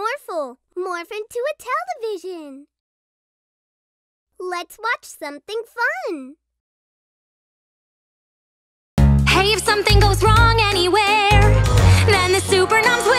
Morphle, morph into a television. Let's watch something fun. Hey, if something goes wrong anywhere, then the super numbs